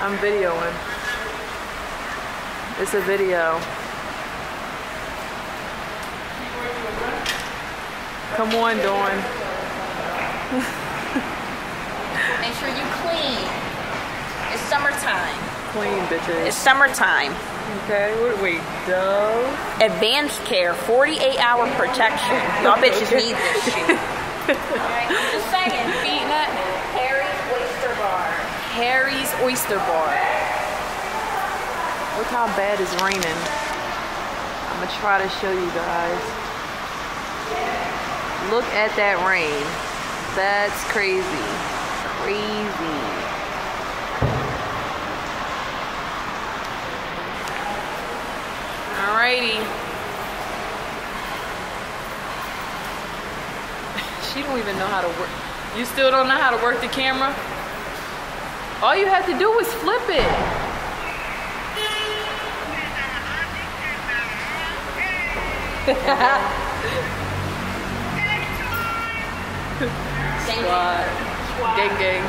I'm videoing. It's a video. Come on, Dawn. Make sure you clean. It's summertime. Clean, bitches. It's summertime. Okay, what we do? Advanced care, 48-hour protection. Y'all bitches need this shit. Alright, I'm just saying, beating up Harry's Oyster Bar. Harry's Oyster Bar. Look how bad it's raining. I'm gonna try to show you guys. Look at that rain. That's crazy. Crazy. Alrighty. She don't even know how to work. You still don't know how to work the camera? All you have to do is flip it. Squad. Gang gang.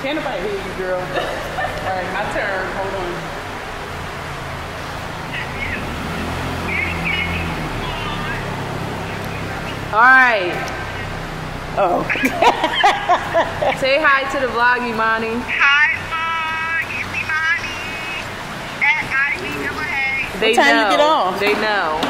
Can't nobody hear you, girl. Alright, my turn. Hold on. Alright. Oh. Say hi to the vlog, Imani. Hi, vlog. It's Imani. They know. What time you get on? They know.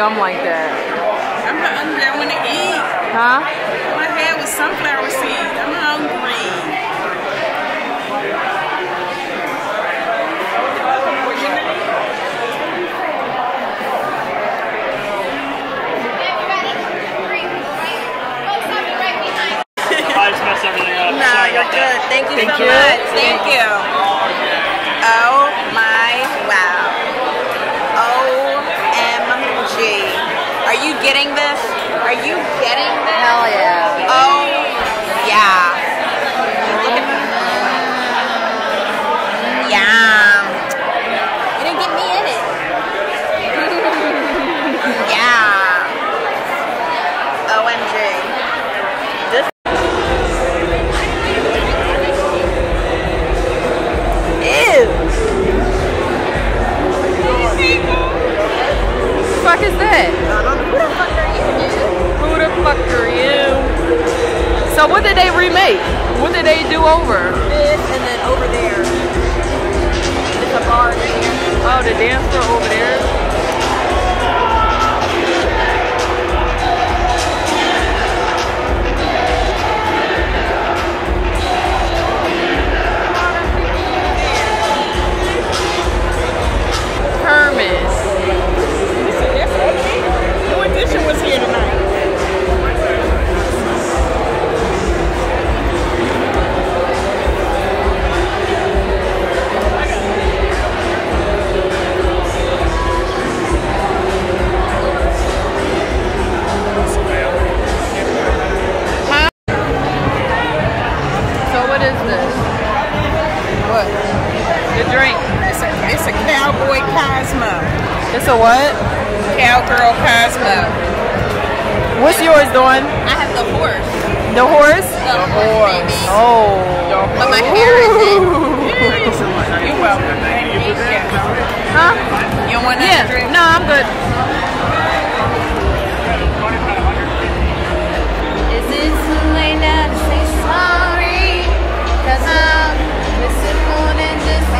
Gum like that. I'm not hungry. I want to eat. Huh? My head was sunflower seeds. I'm hungry. Everybody, folks, I'll be right behind. I just messed everything up. No, you're good. Thank you so much. Thank you. Oh my wow. Are you getting this? Are you getting this? Hell yeah. Oh, yeah. Yeah. You didn't get me in it. Yeah. OMG. This. Ew. The fuck is that? So what did they remake? What did they do over? This and then over there. It's a bar right here. Oh, the dance floor over there. Hermes. New Edition was here tonight. Cowgirl Cosmo. What's yours doing? I have the horse. The horse? The horse. Oh. But my hair is in. You're welcome. Huh? You don't want that drink? No, I'm good. Is it too late now to say sorry? Cause I'm missing more than just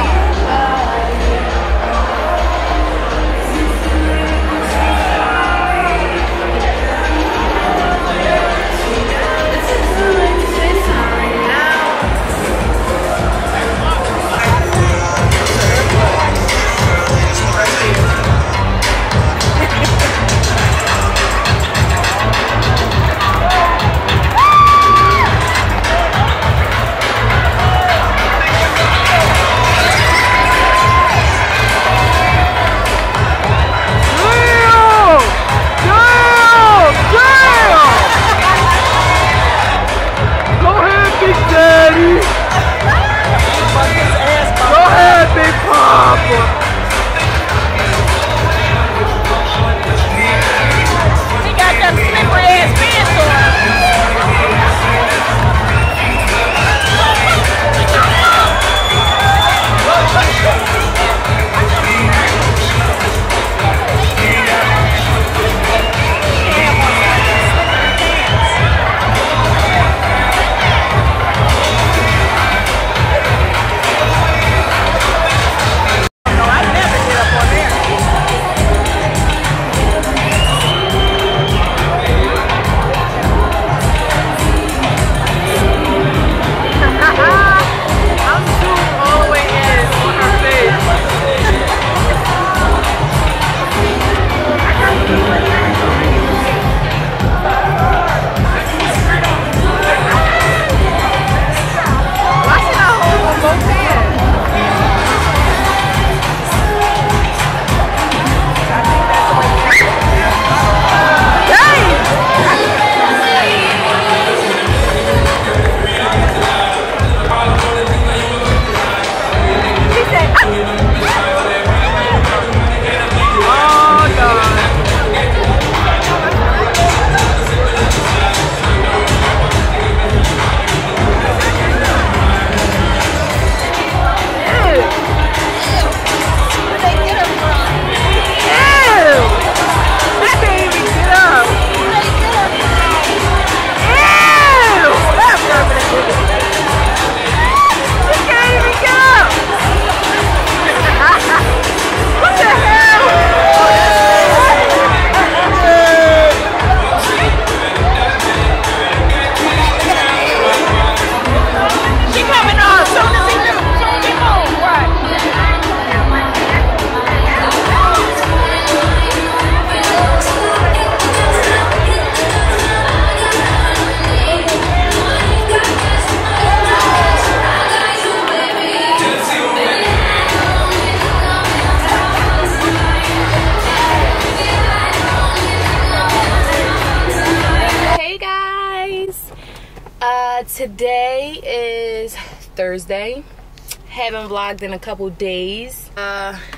Today is Thursday. Haven't vlogged in a couple days.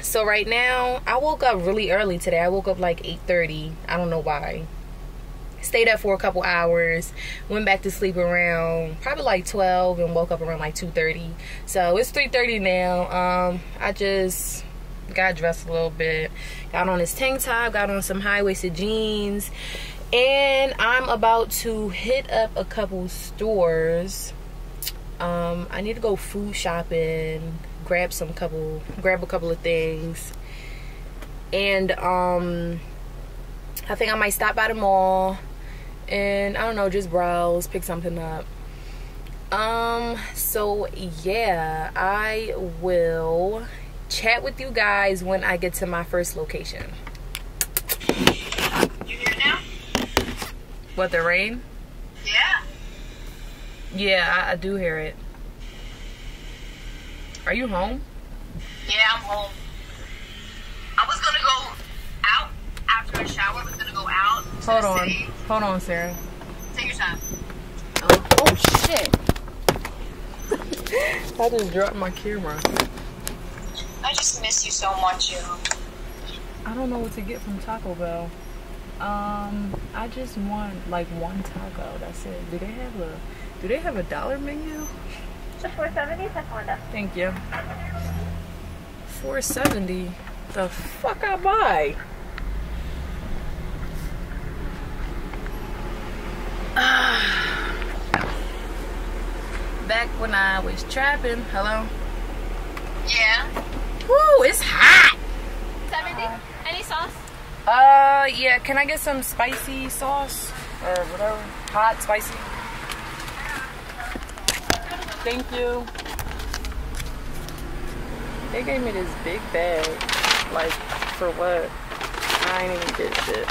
So right now, I woke up really early today. I woke up like 8:30. I don't know why. Stayed up for a couple hours. Went back to sleep around probably like 12 and woke up around like 2:30. So it's 3:30 now. I just got dressed a little bit. Got on this tank top. Got on some high-waisted jeans. And I'm about to hit up a couple stores. I need to go food shopping, grab a couple of things, and I think I might stop by the mall and I don't know, just browse, pick something up. So yeah, I will chat with you guys when I get to my first location. You here now? What, the rain? Yeah. Yeah, I do hear it. Are you home? Yeah, I'm home. I was gonna go out after a shower. I was gonna go out. Hold on. City. Hold on, Sarah. Take your time. Oh shit. I just dropped my camera. I just miss you so much, yo. I don't know what to get from Taco Bell. I just want like one taco. That's it. Do they have a dollar menu? $4.70, second window. Thank you. $4.70. The fuck I buy? Back when I was trapping. Hello. Yeah. Woo! It's hot. 70. Any sauce? Yeah. Can I get some spicy sauce or whatever? Hot, spicy. Thank you. They gave me this big bag. Like, for what? I ain't even get shit.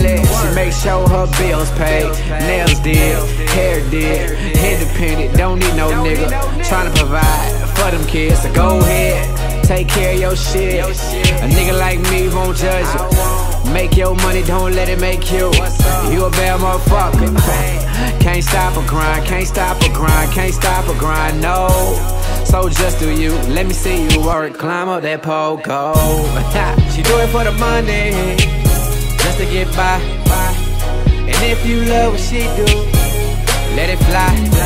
She make sure her bills paid. Nails did, hair did, independent, don't need no nigga. Tryna provide for them kids, so go ahead, take care of your shit. A nigga like me won't judge you. Make your money, don't let it make you. You a bad motherfucker. Can't stop a grind, can't stop a grind, can't stop a grind, no. So just do you, let me see you work, climb up that pole, go. She do it for the money, just to get by. And if you love what she do, let it fly.